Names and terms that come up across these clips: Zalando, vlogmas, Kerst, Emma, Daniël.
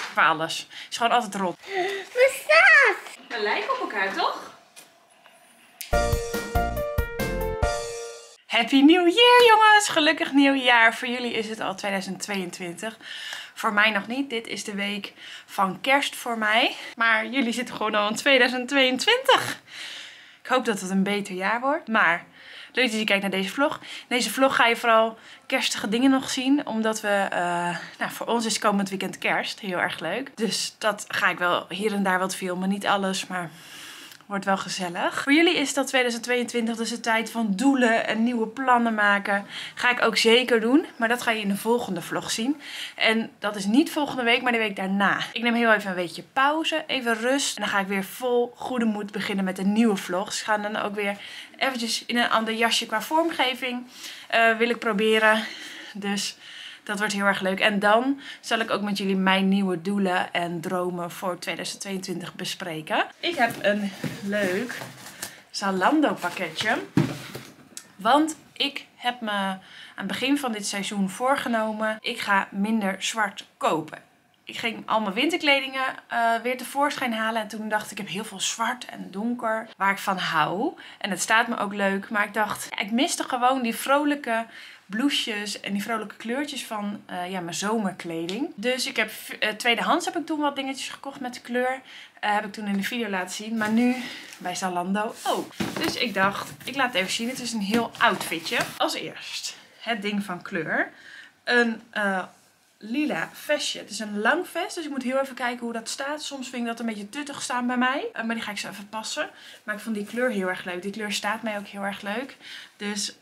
Voor alles. Is gewoon altijd rot. Wat is dat? We lijken op elkaar, toch? Happy New Year, jongens! Gelukkig nieuwjaar. Voor jullie is het al 2022. Voor mij nog niet. Dit is de week van kerst voor mij. Maar jullie zitten gewoon al in 2022. Ik hoop dat het een beter jaar wordt. Maar leuk dat je kijkt naar deze vlog. In deze vlog ga je vooral kerstige dingen nog zien. Omdat we, nou, voor ons is komend weekend kerst. Heel erg leuk. Dus dat ga ik wel hier en daar wat filmen. Niet alles, maar... wordt wel gezellig. Voor jullie is dat 2022 dus de tijd van doelen en nieuwe plannen maken. Ga ik ook zeker doen. Maar dat ga je in de volgende vlog zien. En dat is niet volgende week, maar de week daarna. Ik neem heel even een weekje pauze. Even rust. En dan ga ik weer vol goede moed beginnen met een nieuwe vlog. Dus gaan dan ook weer eventjes in een ander jasje qua vormgeving. Wil ik proberen. Dus... dat wordt heel erg leuk. En dan zal ik ook met jullie mijn nieuwe doelen en dromen voor 2022 bespreken. Ik heb een leuk Zalando pakketje. Want ik heb me aan het begin van dit seizoen voorgenomen. Ik ga minder zwart kopen. Ik ging al mijn winterkledingen weer tevoorschijn halen. En toen dacht ik, ik heb heel veel zwart en donker. Waar ik van hou. En het staat me ook leuk. Maar ik dacht, ik miste gewoon die vrolijke... blousejes en die vrolijke kleurtjes van ja, mijn zomerkleding. Dus ik heb tweedehands heb ik toen wat dingetjes gekocht met de kleur. Heb ik toen in de video laten zien. Maar nu bij Zalando ook. Dus ik dacht, ik laat het even zien. Het is een heel outfitje. Als eerst het ding van kleur. Een lila vestje. Het is een lang vest, dus ik moet heel even kijken hoe dat staat. Soms vind ik dat een beetje tuttig staan bij mij. Maar die ga ik zo even passen. Maar ik vond die kleur heel erg leuk. Die kleur staat mij ook heel erg leuk. Dus...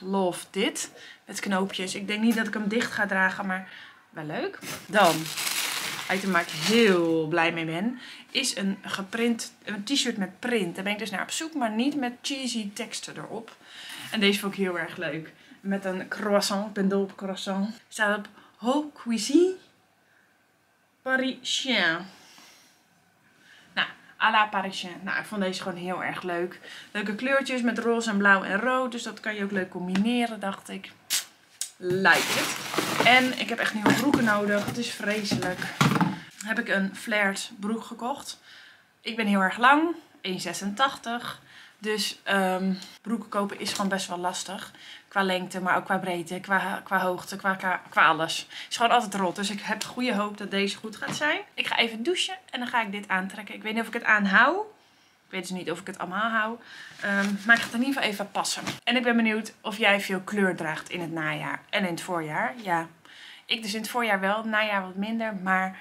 love dit. Met knoopjes. Ik denk niet dat ik hem dicht ga dragen, maar wel leuk. Dan, item waar ik heel blij mee ben, is een geprint, een t-shirt met print. Daar ben ik dus naar op zoek, maar niet met cheesy teksten erop. En deze vond ik heel erg leuk. Met een croissant. Ik ben dol op croissant. Staat op Haute Cuisine Parisien. À la Parisienne. Nou, ik vond deze gewoon heel erg leuk. Leuke kleurtjes met roze en blauw en rood. Dus dat kan je ook leuk combineren, dacht ik. Like it. En ik heb echt nieuwe broeken nodig. Het is vreselijk. Heb ik een flared broek gekocht. Ik ben heel erg lang. 1,86. Dus broeken kopen is gewoon best wel lastig. Qua lengte, maar ook qua breedte, qua hoogte, qua alles. Het is gewoon altijd rot. Dus ik heb goede hoop dat deze goed gaat zijn. Ik ga even douchen en dan ga ik dit aantrekken. Ik weet niet of ik het aanhoud. Ik weet dus niet of ik het allemaal hou. Maar ik ga het in ieder geval even passen. En ik ben benieuwd of jij veel kleur draagt in het najaar en in het voorjaar. Ja, ik dus in het voorjaar wel. Het najaar wat minder, maar...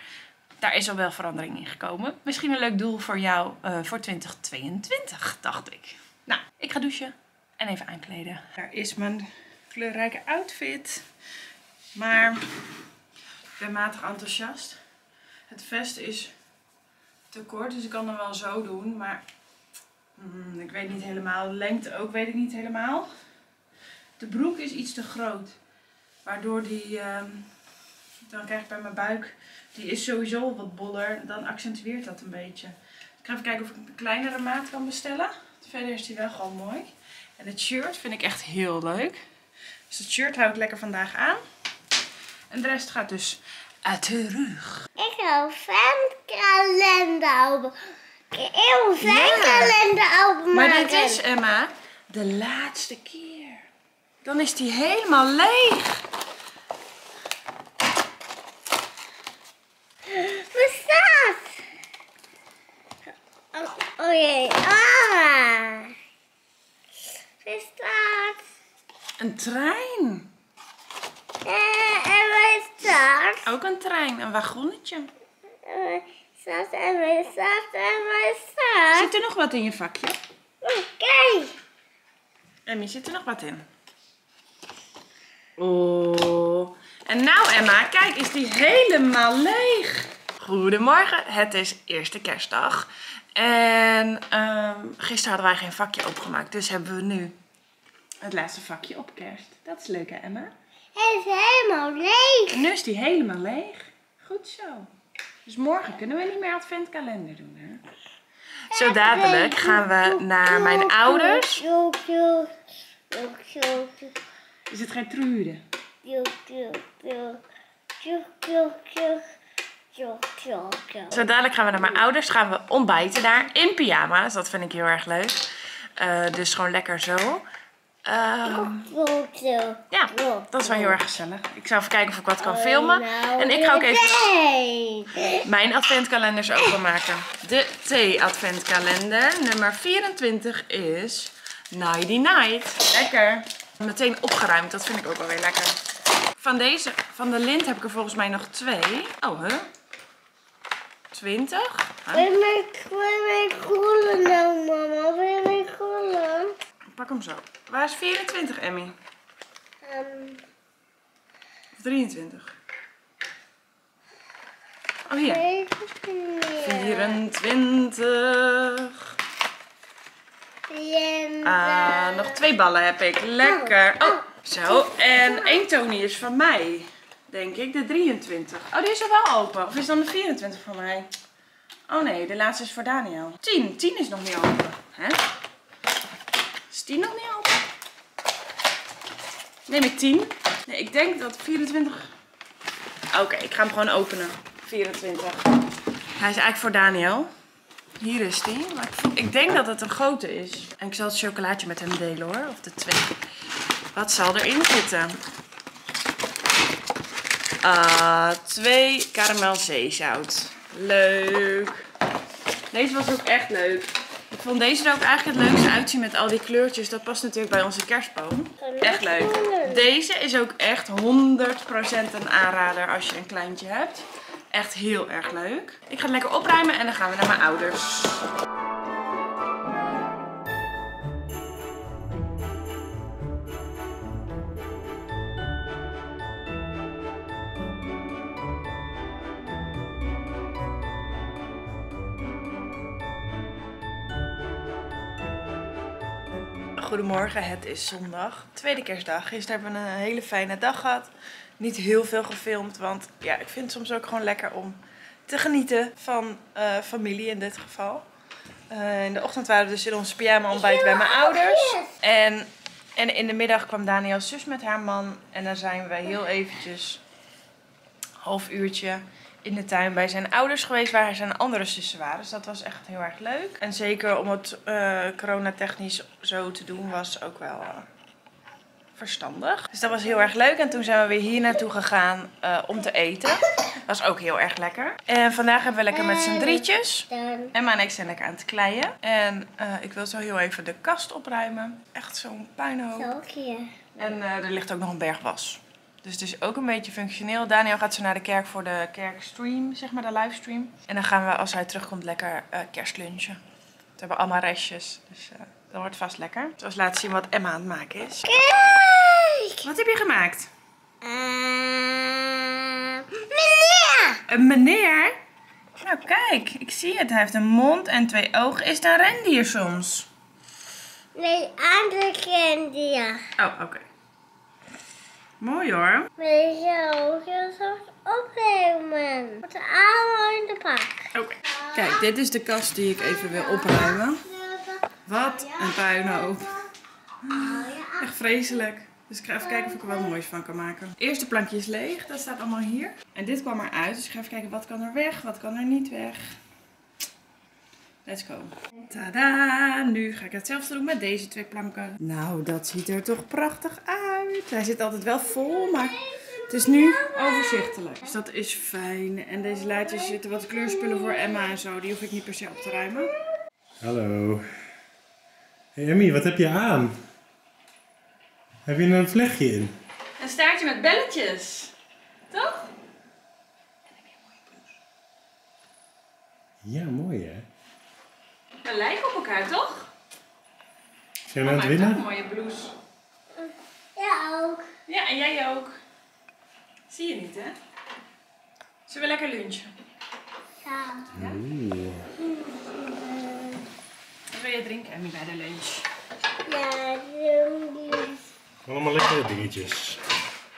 daar is al wel verandering in gekomen. Misschien een leuk doel voor jou voor 2022, dacht ik. Nou, ik ga douchen en even aankleden. Daar is mijn kleurrijke outfit. Maar ik ben matig enthousiast. Het vest is te kort, dus ik kan hem wel zo doen. Maar ik weet niet helemaal. De lengte ook weet ik niet helemaal. De broek is iets te groot. Waardoor die... dan krijg ik bij mijn buik, die is sowieso wat boller, dan accentueert dat een beetje. Ik ga even kijken of ik een kleinere maat kan bestellen. Verder is die wel gewoon mooi. En het shirt vind ik echt heel leuk. Dus het shirt hou ik lekker vandaag aan. En de rest gaat dus terug. Ik wil fankalender open. Ik wil fankalender open. Maar dit is, Emma, de laatste keer. Dan is die helemaal leeg. Oh jee, ah! Wat is dat? Een trein. En wat is dat? Ook een trein, een wagonnetje. En wat is dat? Zit er nog wat in je vakje? Oké. Emmy, zit er nog wat in? Oh. En nou Emma, kijk, is die helemaal leeg. Goedemorgen, het is eerste kerstdag. En gisteren hadden wij geen vakje opgemaakt, dus hebben we nu het laatste vakje op kerst. Dat is leuk hè Emma? Het is helemaal leeg. En nu is die helemaal leeg. Goed zo. Dus morgen kunnen we niet meer adventkalender doen hè? Zo dadelijk gaan we naar mijn ouders. Is het geen truude? Zo dadelijk gaan we naar mijn ouders, gaan we ontbijten daar in pyjama's. Dat vind ik heel erg leuk. Dus gewoon lekker zo. Ja, dat is wel heel erg gezellig. Ik zou even kijken of ik wat kan filmen. En ik ga ook even mijn adventkalenders openmaken. De thee-adventkalender. Nummer 24 is Nighty Night. Lekker. Meteen opgeruimd, dat vind ik ook wel weer lekker. Van deze, van de lint heb ik er volgens mij nog 2. Oh, hè? 20? Wil je mij koelen nou, mama? Wil je mij koelen? Pak hem zo. Waar is 24, Emmy? Of 23? Oh, hier. 24. Nog 2 ballen heb ik. Lekker. Oh, zo. En 1 Tony is van mij. Denk ik. De 23. Oh, die is al wel open. Of is dan de 24 van mij? Oh nee, de laatste is voor Daniël. 10. 10 is nog niet open. Hè? Is 10 nog niet open? Neem ik 10? Nee, ik denk dat 24... Oké, ik ga hem gewoon openen. 24. Hij is eigenlijk voor Daniël. Hier is die. Maar ik denk dat het een grote is. En ik zal het chocolaatje met hem delen hoor. Of de 2. Wat zal erin zitten? 2 karamel zeezout. Leuk. Deze was ook echt leuk. Ik vond deze er ook eigenlijk het leukste uitzien met al die kleurtjes. Dat past natuurlijk bij onze kerstboom. Echt leuk. Deze is ook echt 100% een aanrader als je een kleintje hebt. Echt heel erg leuk. Ik ga het lekker opruimen en dan gaan we naar mijn ouders. Goedemorgen, het is zondag, tweede kerstdag. Gisteren hebben we een hele fijne dag gehad. Niet heel veel gefilmd, want ja, ik vind het soms ook gewoon lekker om te genieten van familie in dit geval. In de ochtend waren we dus in onze pyjama ontbijt bij mijn ouders. En in de middag kwam Daniël's zus met haar man. En dan zijn we heel eventjes, half uurtje, in de tuin bij zijn ouders geweest waar zijn andere zussen waren. Dus dat was echt heel erg leuk. En zeker om het coronatechnisch zo te doen was ook wel verstandig. Dus dat was heel erg leuk. En toen zijn we weer hier naartoe gegaan om te eten. Was ook heel erg lekker. En vandaag hebben we lekker met z'n drietjes. Emma en ik zijn lekker aan het kleien. En ik wil zo heel even de kast opruimen. Echt zo'n puinhoop. Zo hier. En er ligt ook nog een berg was. Dus het is ook een beetje functioneel. Daniël gaat zo naar de kerk voor de kerkstream, zeg maar, de livestream. En dan gaan we, als hij terugkomt, lekker kerstlunchen. We hebben allemaal restjes, dus dat wordt vast lekker. Zoals laten zien wat Emma aan het maken is. Kijk! Wat heb je gemaakt? Meneer! Een meneer? Nou kijk, ik zie het. Hij heeft een mond en 2 ogen. Is het een rendier soms? Nee, andere rendier. Oh, oké. Mooi hoor. Weet je ook, je zal het opnemen. Met de oude in de pak. Oké. Kijk, dit is de kast die ik even wil opruimen. Wat een puinhoop. Echt vreselijk. Dus ik ga even kijken of ik er wat moois van kan maken. Het eerste plankje is leeg, dat staat allemaal hier. En dit kwam eruit, dus ik ga even kijken wat kan er weg, wat kan er niet weg. Let's go. Tadaa! Nu ga ik hetzelfde doen met deze 2 planken. Nou, dat ziet er toch prachtig uit. Hij zit altijd wel vol, maar het is nu overzichtelijk. Dus dat is fijn. En deze laadjes zitten wat kleurspullen voor Emma en zo. Die hoef ik niet per se op te ruimen. Hallo. Hey Emmy, wat heb je aan? Heb je er een vlechtje in? Een staartje met belletjes. Toch? En heb je een mooie blouse. Ja, mooi hè? We lijken op elkaar, toch? Zijn we aan het winnen? Een mooie blouse. Ja, ook. Ja, en jij ook. Zie je niet, hè? Zullen we lekker lunchen? Ja. Ja? Wat wil je drinken, Emmy, bij de lunch? Ja, drinken. Allemaal lekkere dingetjes.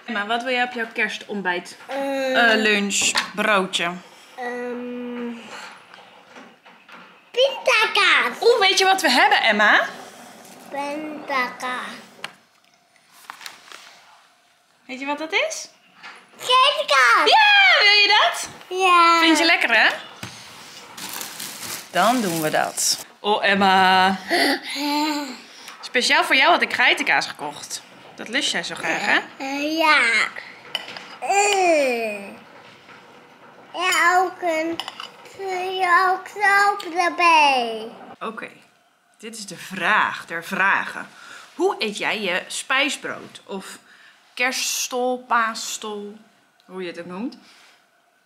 Emma, wat wil jij op jouw kerstontbijt? Lunch, broodje. Pindakaas. Oeh, weet je wat we hebben, Emma? Pindakaas. Weet je wat dat is? Pindakaas. Ja, wil je dat? Ja. Vind je Dan doen we dat. Oh, Emma. Speciaal voor jou had ik geitenkaas gekocht. Dat lust jij zo graag, hè? Ja. Ja, ook zo erbij. Oké, dit is de vraag der vragen. Hoe eet jij je spijsbrood? Of kerststol, paasstol, hoe je het ook noemt.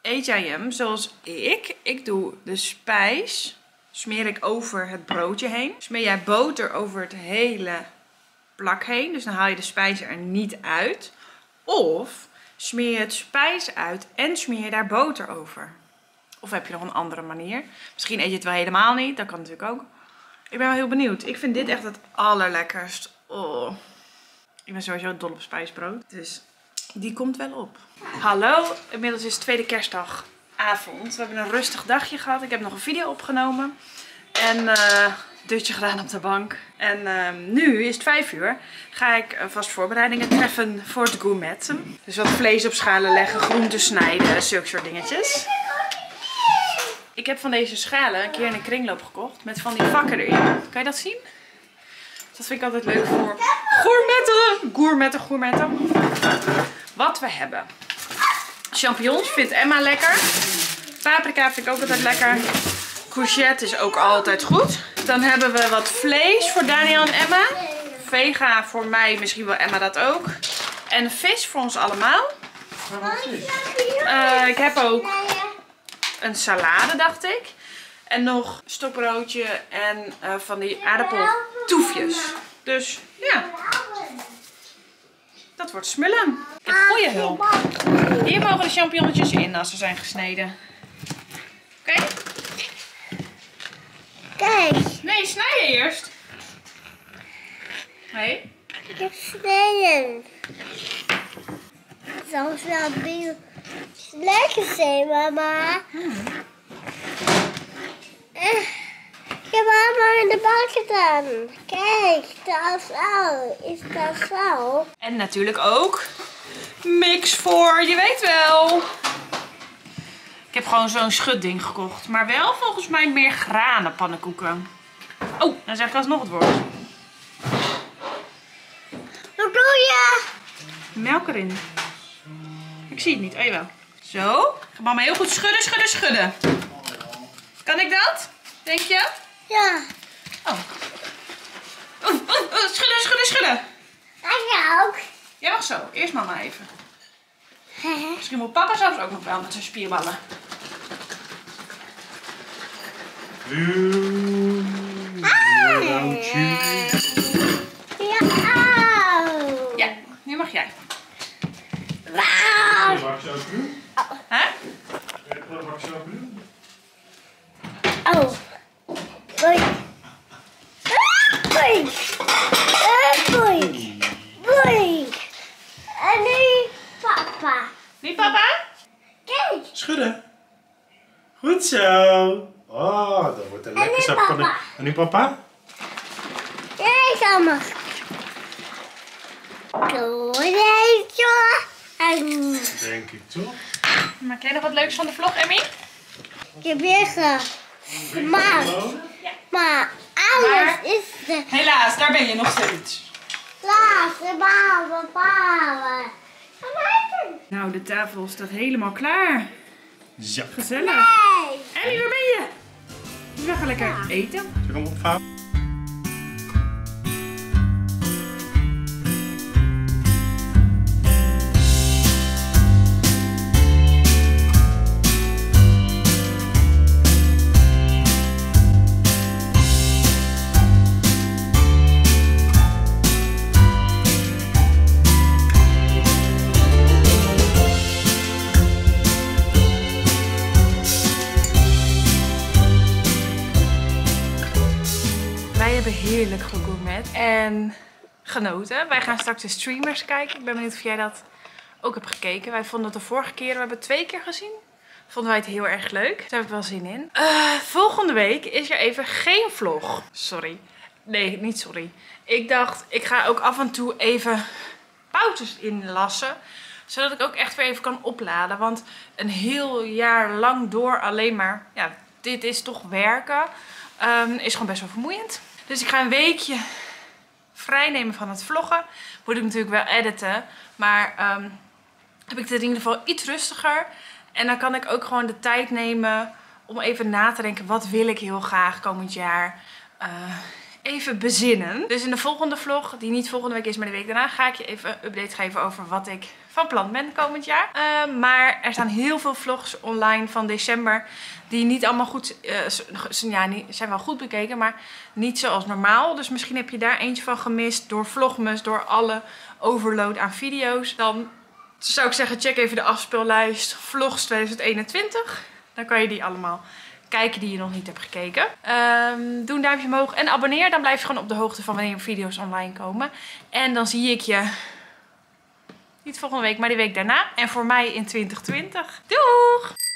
Eet jij hem zoals ik? Ik doe de spijs, smeer ik over het broodje heen. Smeer jij boter over het hele plak heen, dus dan haal je de spijs er niet uit. Of smeer je het spijs uit en smeer je daar boter over. Of heb je nog een andere manier? Misschien eet je het wel helemaal niet, dat kan natuurlijk ook. Ik ben wel heel benieuwd. Ik vind dit echt het allerlekkerst. Oh. Ik ben sowieso dol op spijsbrood, dus die komt wel op. Hallo, inmiddels is het tweede kerstdagavond. We hebben een rustig dagje gehad. Ik heb nog een video opgenomen en dutje gedaan op de bank. En nu is het 5 uur. Ga ik vast voorbereidingen treffen voor het gourmetten. Dus wat vlees op schalen leggen, groenten snijden, zulke soort dingetjes. Ik heb van deze schalen een keer in een kringloop gekocht met van die vakken erin. Kan je dat zien? Dat vind ik altijd leuk voor gourmetten. Gourmetten, gourmetten. Wat we hebben. Champignons vindt Emma lekker. Paprika vind ik ook altijd lekker. Courgette is ook altijd goed. Dan hebben we wat vlees voor Daniël en Emma. Vega voor mij, misschien wil Emma dat ook. En vis voor ons allemaal. Ik heb ook een salade, dacht ik. En nog stokbroodje en van die aardappeltoefjes. Dus ja, dat wordt smullen. Ik heb goede hulp. Hier mogen de champignonnetjes in als ze zijn gesneden. Oké? Okay? Kijk. Nee, snijden eerst. Nee? Ik heb snijden. Zo snel bier. Lekker zijn, mama. Ik heb allemaal in de bak gedaan. Kijk, dat zo. Is dat zo? En natuurlijk ook mix voor, je weet wel. Ik heb gewoon zo'n schutding gekocht. Maar wel volgens mij meer granenpannenkoeken. Oh, dan zeg ik alsnog het woord. Wat doe je? Melk erin. Ik zie het niet, oh jawel. Zo, ik ga mama heel goed schudden, schudden, schudden. Kan ik dat? Denk je? Ja. Oh. Schudden, schudden, schudden. Jij ook. Jij mag zo. Eerst mama even. Misschien moet papa zelfs ook nog wel met zijn spierballen. Ja, nu mag jij. Wauw. Hè? Oh. Boink. Boink. Boink. Boink. En nu papa. Nu papa? Kijk. Schudden. Goed zo. Oh, dat wordt een lekker sapje. En nu papa? Kijk allemaal. Denk ik toch? Maak jij nog wat leuks van de vlog, Emmy? Ik heb weer maar alles is de... Helaas, daar ben je nog steeds. Laatste balen. Nou, de tafel staat helemaal klaar. Ja. Gezellig. Nee. Ellie, waar ben je? We gaan lekker eten. Zullen we hem opvouwen? Heerlijk gegourmet en genoten. Wij gaan straks de streamers kijken. Ik ben benieuwd of jij dat ook hebt gekeken. Wij vonden het de vorige keer, we hebben het 2 keer gezien. Vonden wij het heel erg leuk. Daar heb ik wel zin in. Volgende week is er even geen vlog. Sorry. Nee, niet sorry. Ik dacht, ik ga ook af en toe even pauzes inlassen. Zodat ik ook echt weer even kan opladen. Want een heel jaar lang door alleen maar... Ja, dit is toch werken, is gewoon best wel vermoeiend. Dus ik ga een weekje vrij nemen van het vloggen. Moet ik natuurlijk wel editen, maar heb ik het in ieder geval iets rustiger. En dan kan ik ook gewoon de tijd nemen om even na te denken, wat wil ik heel graag komend jaar even bezinnen. Dus in de volgende vlog, die niet volgende week is, maar de week daarna, ga ik je even een update geven over wat ik van plan ben komend jaar. Maar er staan heel veel vlogs online van december die niet allemaal goed, zijn wel goed bekeken, maar niet zoals normaal. Dus misschien heb je daar eentje van gemist door vlogmas, door alle overload aan video's. Dan zou ik zeggen, check even de afspeellijst vlogs 2021. Dan kan je die allemaal kijken die je nog niet hebt gekeken. Doe een duimpje omhoog en abonneer. Dan blijf je gewoon op de hoogte van wanneer video's online komen. En dan zie ik je niet volgende week, maar die week daarna. En voor mij in 2020. Doeg!